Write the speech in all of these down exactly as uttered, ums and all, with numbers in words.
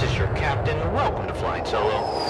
This is your captain. Welcome to Flying Solo.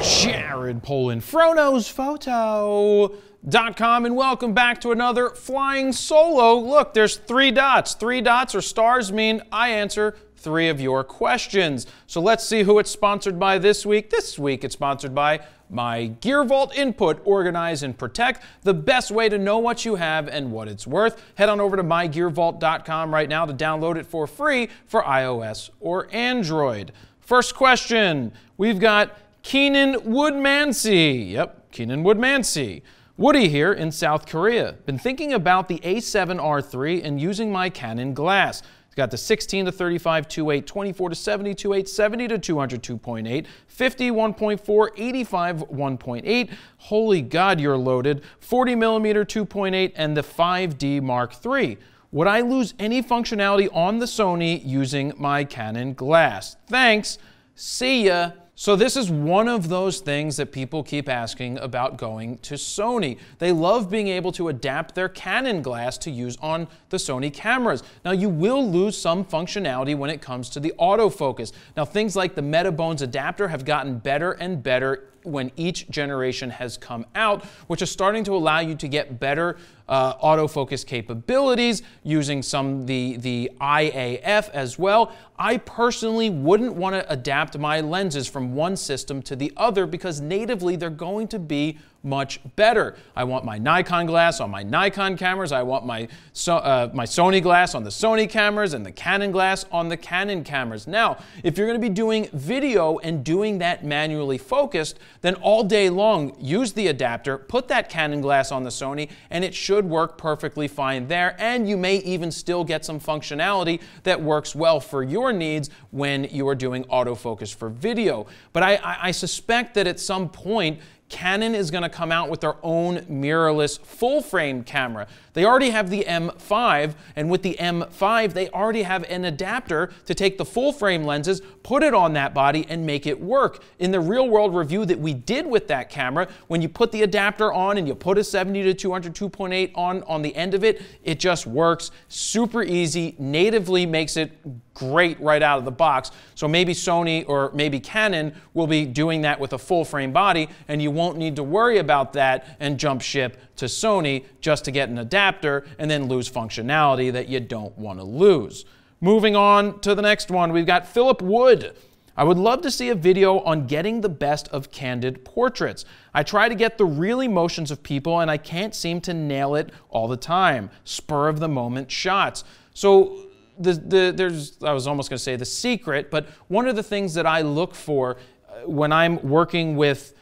Jared Polin, Fronos Photo dot com, and welcome back to another Flying Solo. Look, there's three dots. Three dots or stars mean I answer three of your questions. So let's see who it's sponsored by this week. This week it's sponsored by My Gear Vault. Input, organize, and protect. The best way to know what you have and what it's worth. Head on over to my gear vault dot com right now to download it for free for iOS or Android. First question, we've got Keenan Woodmansey. Yep, Keenan Woodmansey. Woody here in South Korea. Been thinking about the A seven R three and using my Canon glass. Got the sixteen to thirty-five two point eight, twenty-four to seventy two point eight, seventy to two hundred two point eight, fifty one point four, eighty-five one point eight. Holy God, you're loaded. forty millimeter two point eight and the five D Mark three. Would I lose any functionality on the Sony using my Canon glass? Thanks. See ya. So this is one of those things that people keep asking about going to Sony. They love being able to adapt their Canon glass to use on the Sony cameras. Now, you will lose some functionality when it comes to the autofocus. Now, things like the Metabones adapter have gotten better and better when each generation has come out, which is starting to allow you to get better uh, autofocus capabilities using some the, the I A F as well. I personally wouldn't want to adapt my lenses from one system to the other because natively they're going to be much better. I want my Nikon glass on my Nikon cameras. I want my, so, uh, my Sony glass on the Sony cameras and the Canon glass on the Canon cameras. Now, if you're going to be doing video and doing that manually focused, then all day long, use the adapter, put that Canon glass on the Sony, and it should work perfectly fine there. And you may even still get some functionality that works well for your needs when you are doing autofocus for video. But I, I, I suspect that at some point, Canon is going to come out with their own mirrorless full-frame camera. They already have the M five, and with the M five, they already have an adapter to take the full-frame lenses, put it on that body, and make it work. In the real-world review that we did with that camera, when you put the adapter on and you put a seventy to two hundred two point eight on on the end of it, it just works super easy, natively makes it great right out of the box. So maybe Sony or maybe Canon will be doing that with a full-frame body, and you won't need to worry about that and jump ship to Sony just to get an adapter and then lose functionality that you don't want to lose. Moving on to the next one, we've got Philip Wood. I would love to see a video on getting the best of candid portraits. I try to get the real emotions of people and I can't seem to nail it all the time. Spur of the moment shots. So the, the, there's, I was almost going to say the secret, but one of the things that I look for when I'm working with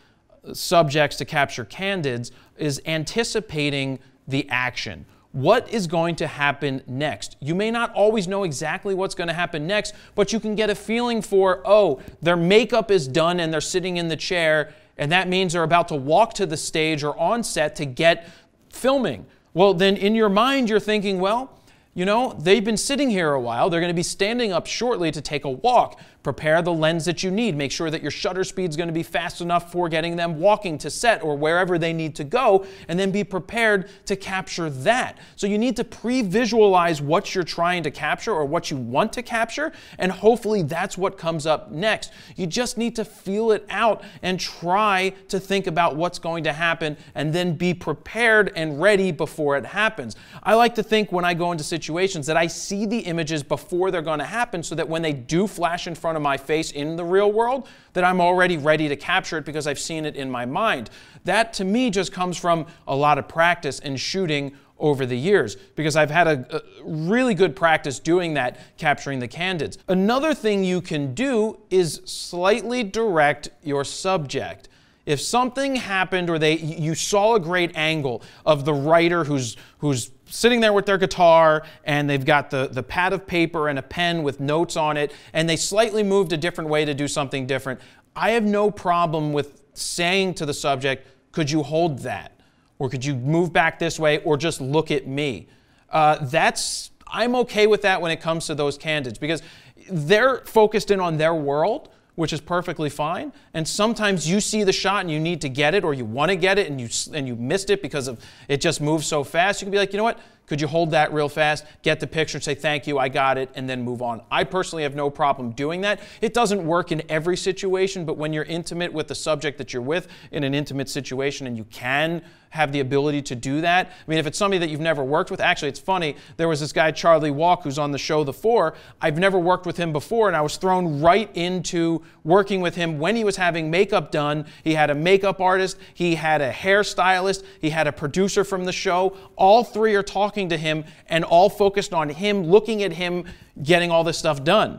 subjects to capture candids is anticipating the action. What is going to happen next? You may not always know exactly what's going to happen next, but you can get a feeling for, oh, their makeup is done and they're sitting in the chair, and that means they're about to walk to the stage or on set to get filming. Well, then in your mind, you're thinking, well, you know, they've been sitting here a while. They're going to be standing up shortly to take a walk. Prepare the lens that you need. Make sure that your shutter speed's going to be fast enough for getting them walking to set or wherever they need to go, and then be prepared to capture that. So you need to pre-visualize what you're trying to capture or what you want to capture, and hopefully that's what comes up next. You just need to feel it out and try to think about what's going to happen and then be prepared and ready before it happens. I like to think when I go into situations situations that I see the images before they're going to happen so that when they do flash in front of my face in the real world, that I'm already ready to capture it because I've seen it in my mind. That to me just comes from a lot of practice and shooting over the years because I've had a, a really good practice doing that, capturing the candids. Another thing you can do is slightly direct your subject. If something happened or they you saw a great angle of the writer who's who's sitting there with their guitar and they've got the, the pad of paper and a pen with notes on it and they slightly moved a different way to do something different, I have no problem with saying to the subject, could you hold that? Or could you move back this way or just look at me? Uh, that's, I'm okay with that when it comes to those candids because they're focused in on their world, which is perfectly fine, and sometimes you see the shot and you need to get it or you want to get it and you, and you missed it because of it just moves so fast. You can be like, you know what, Could you hold that real fast, get the picture, say thank you, I got it, and then move on? I personally have no problem doing that. It doesn't work in every situation, but when you're intimate with the subject that you're with in an intimate situation and you can have the ability to do that. I mean, if it's somebody that you've never worked with, actually, it's funny, there was this guy, Charlie Walk, who's on the show The Four. I've never worked with him before, and I was thrown right into working with him when he was having makeup done. He had a makeup artist, he had a hairstylist, he had a producer from the show. All three are talking to him and all focused on him, looking at him, getting all this stuff done.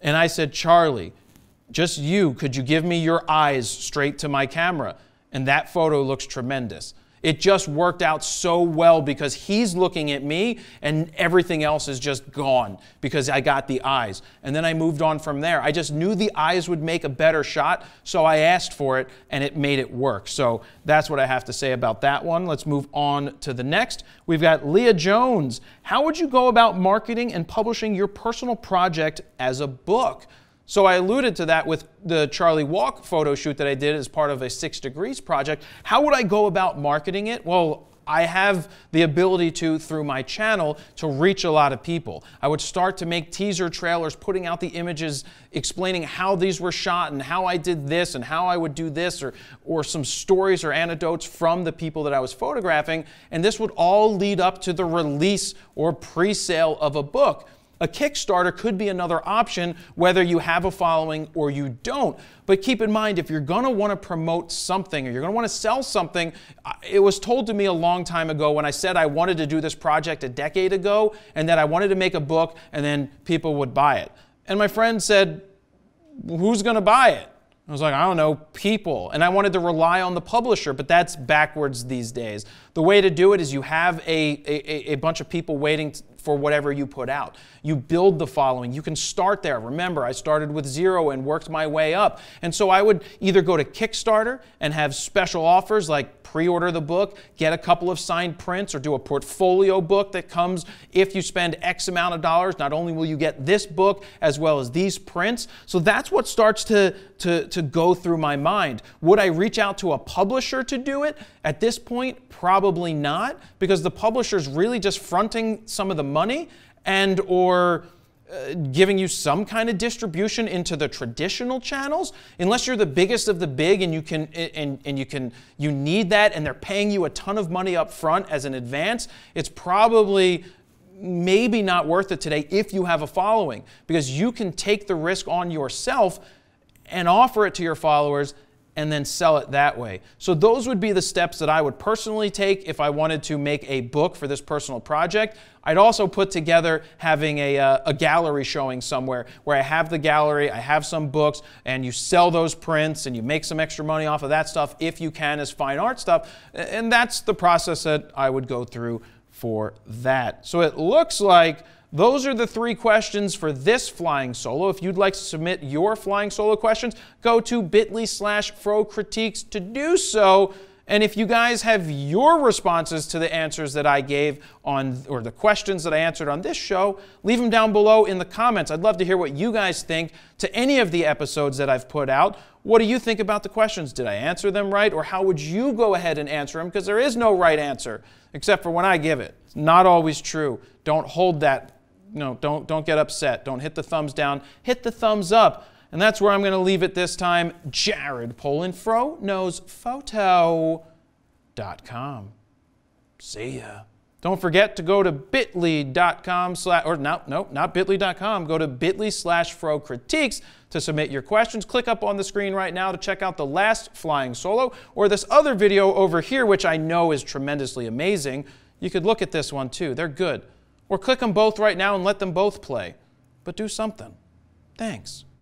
And I said, Charlie, just you, could you give me your eyes straight to my camera? And that photo looks tremendous. It just worked out so well because he's looking at me and everything else is just gone because I got the eyes. And then I moved on from there. I just knew the eyes would make a better shot, so I asked for it and it made it work. So that's what I have to say about that one. Let's move on to the next. We've got Leah Jones. How would you go about marketing and publishing your personal project as a book? So I alluded to that with the Charlie Walk photo shoot that I did as part of a Six Degrees project. How would I go about marketing it? Well, I have the ability to, through my channel, to reach a lot of people. I would start to make teaser trailers, putting out the images, explaining how these were shot and how I did this and how I would do this, or, or some stories or anecdotes from the people that I was photographing. And this would all lead up to the release or pre-sale of a book. A Kickstarter could be another option, whether you have a following or you don't. But keep in mind, if you're going to want to promote something or you're going to want to sell something, it was told to me a long time ago when I said I wanted to do this project a decade ago and that I wanted to make a book and then people would buy it. And my friend said, who's going to buy it? I was like, I don't know, people. And I wanted to rely on the publisher, but that's backwards these days. The way to do it is you have a, a, a bunch of people waiting for whatever you put out. You build the following. You can start there. Remember, I started with zero and worked my way up. And so I would either go to Kickstarter and have special offers like pre-order the book, get a couple of signed prints, or do a portfolio book that comes if you spend X amount of dollars. Not only will you get this book as well as these prints. So that's what starts to, to, to go through my mind. Would I reach out to a publisher to do it? At this point, probably not, because the publisher's really just fronting some of the money and or Uh, giving you some kind of distribution into the traditional channels, unless you're the biggest of the big and you can and, and you can you need that and they're paying you a ton of money up front as an advance. It's probably maybe not worth it today if you have a following, because you can take the risk on yourself and offer it to your followers and then sell it that way. So those would be the steps that I would personally take if I wanted to make a book for this personal project. I'd also put together having a, uh, a gallery showing somewhere where I have the gallery, I have some books, and you sell those prints and you make some extra money off of that stuff if you can as fine art stuff. And that's the process that I would go through for that. So it looks like those are the three questions for this Flying Solo. If you'd like to submit your Flying Solo questions, go to bit.ly slash FroKritiques to do so. And if you guys have your responses to the answers that I gave on, or the questions that I answered on this show, leave them down below in the comments. I'd love to hear what you guys think to any of the episodes that I've put out. What do you think about the questions? Did I answer them right? Or how would you go ahead and answer them? Because there is no right answer, except for when I give it. It's not always true. Don't hold that. No, don't, don't get upset. Don't hit the thumbs down. Hit the thumbs up. And that's where I'm going to leave it this time. Jared Polin, Fro Knows Photo dot com. See ya. Don't forget to go to bit.ly.com slash, or no, no, not bit.ly.com. Go to bit.ly slash FroKritiques to submit your questions. Click up on the screen right now to check out the last Flying Solo or this other video over here, which I know is tremendously amazing. You could look at this one too. They're good. Or click them both right now and let them both play. But do something. Thanks.